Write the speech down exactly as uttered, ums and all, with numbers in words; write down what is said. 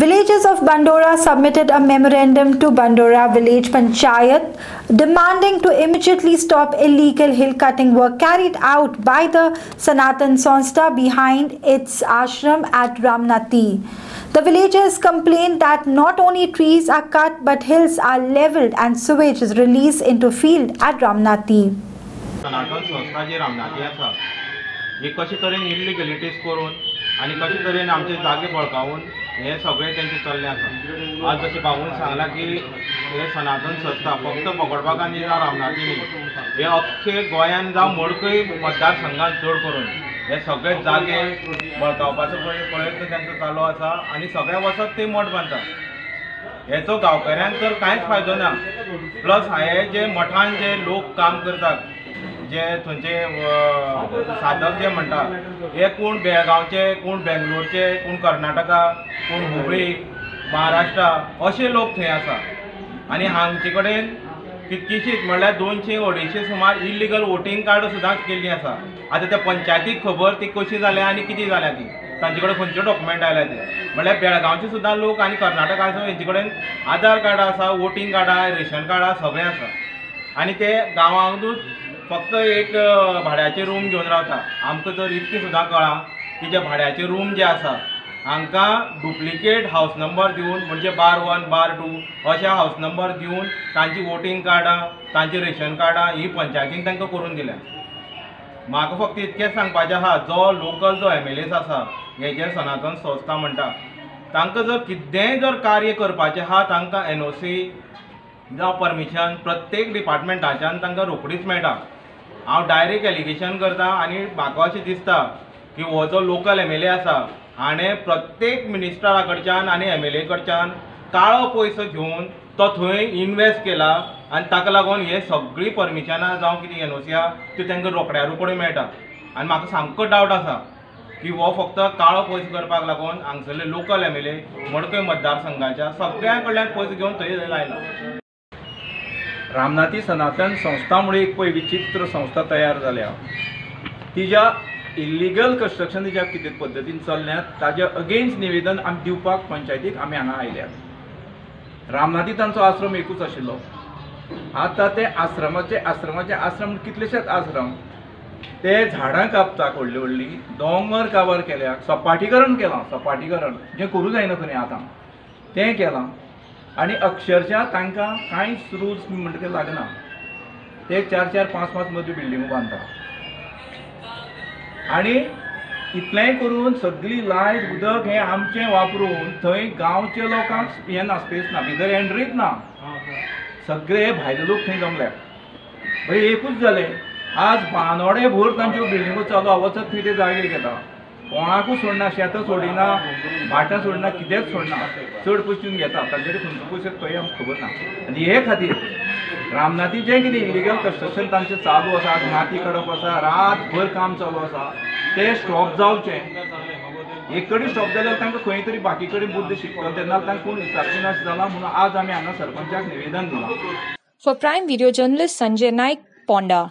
Villagers of Bandora submitted a memorandum to Bandora Village Panchayat demanding to immediately stop illegal hill cutting work carried out by the Sanatan Sanstha behind its ashram at Ramnati. The villagers complained that not only trees are cut but hills are levelled and sewage is released into field at Ramnati. Sanatan Sanstha जी रामनाथी आसा ये कशे तरेन इलिगलिटीज करून आणि कशे तरेन आमचे जागे बळकावून हे सगळे त्यांचे चलले आसा। आज जशें बाबून सांगला की हे सनातन संस्था फक्त मगडबाग आनी रामनाथी न्ही, हे अख्खे गोंयान जावं मडकय मतदारसंघान चड करून हे सगळे जागे बळकावपाचो प्रयत्न त्यांचो चालू आसा आनी सगळे वचत ते मठ बांदतात। हेचो गांवकाऱ्यांक तर कांयच फायदो ना। प्लस हे जे मठान जे लोक काम करतात जे थंचे साधक जे म्हणता हे कोण बेळगांवचे, कोण बेंगलोरचे, कोण कर्नाटका, कोण हुबळी, महाराष्ट्रा असे लोक थंय आसा आनी हांचे कडेन कितकीशीच म्हळ्यार दोनशे अडेशे सुमार इलिगल वोटिंग कार्ड सुद्दां केल्ली आसा। आतां त्या पंचायतीक खबर ती कशी जाल्या आनी कितें जाल्या ती तांचे कडेन खंयचे डॉक्युमेंट आयल्या ते म्हळ्यार बेळगांवचे सुद्दां लोक आनी कर्नाटकाचो हेंचे कडेन आधार कार्डां आसा, वोटिंग कार्डां, रेशन कार्डां सगळें आसा आनी ते गांवांतूच फक्त एक भाड्याचे रूम घेवन रावता। आमकां जर इतकें सुद्दां कळ्ळां की जे भाड्याचे रूम जे आसा हांकां डुप्लिकेट हावस नंबर दिवन म्हणजे बार वन बार टू अशा हावस नंबर दिवन तांची वोटिंग कार्डां, तांची रेशन कार्डां ही पंचायतीन तांकां करून दिल्या। म्हाका फक्त इतकेंच सांगपाचें आसा जो लोकल जो एम एल एस आसा हे जे सनातन संस्था म्हणटा तांकां जर कितेंय जर कार्य करपाचें आसा तांकां एन ओ सी जावं परमिशन प्रत्येक डिपार्टमेंटाच्यान तांकां रोकडीच मेळटा। हाँ डायरेक्ट एलिगेशन करता आनी म्हाका अशें दिसता कि वो जो लोकल एम एल ए आसा हाणे प्रत्येक मिनिस्टरा कडच्यान आनी एम एल ए कडच्यान काळो पयसो घेवन तो थंय इन्वेस्ट केला आनी ताका लागून हे सगळी परमिशनां जावं कितें एन ओ सी ती तांकां रोखड्या रोखडी मेळटा आनी म्हाका सामको डावट आसा कि वो फक्त काळो पयसो करपाक लागून हांगसरले लोकल एम एल ए मडकय मतदारसंघाच्या सगळ्यां कडल्यान पयसो घेवन थंय लायला। रामनाथी सनातन संस्था मुळे एक पळय विचित्र संस्था तयार जाल्या। तिज्या इलिगल कंस्ट्रक्शन तिज्या कितें पद्दतीन चल्ल्या ताज्या अगेन्स्ट निवेदन आमी दिवपाक पंचायतीक आमी हांगा आयल्यात। रामनाथी तांचो आश्रम एकूच आशिल्लो, आतां ते आश्रमाचे आश्रमाचे आश्रम कितलेशेच आश्रम ते झाडां कापतात, व्हडली व्हडली दोंगर काबार केल्या, सपाटीकरण केलां, सपाटीकरण जें करूं जायना खंय आतां तें केलां आनी अक्षरशः तांकां कांयच रूल्स म्हणटकीर लागना। ते चार चार पांच पांच मदीं बिल्डिंगो बांदता आनी इतलेंय करून सगळी लायट उदक हें आमचें वापरून थंय गांवच्या लोकांक हें ना, स्पेस ना, भितर एंट्रीच ना, सगळे भायले लोक थंय जमल्यात। एकूच जालें आज बांदोडे भर तांच्यो बिल्डिंगो चालू वचत थंय ते जागे घेता, कोणाकूच सोडना, शेतां सोडिना, भाटां सोडना, कितेंच सोडना, चड पयसून घेता। तांचे कडेन खंयचो पयसो तोय आमकां खबर ना आनी हे खातीर रामनाथी जें कितें इलिगल कंस्ट्रक्शन तांचें चालू आसा, माती काडप आसा, रातभर काम चालू आसा, तें स्टॉप जावचें। एक कडेन स्टॉप जाल्यार तांकां खंय तरी बाकी कडेन बुद्ध शिकतलो तेन्ना तांकां कोण विचारचें नाश जालां म्हणून आज आमी हांगा सरपंचाक निवेदन दिलां। For prime video journalist Sanjay Naik, Ponda.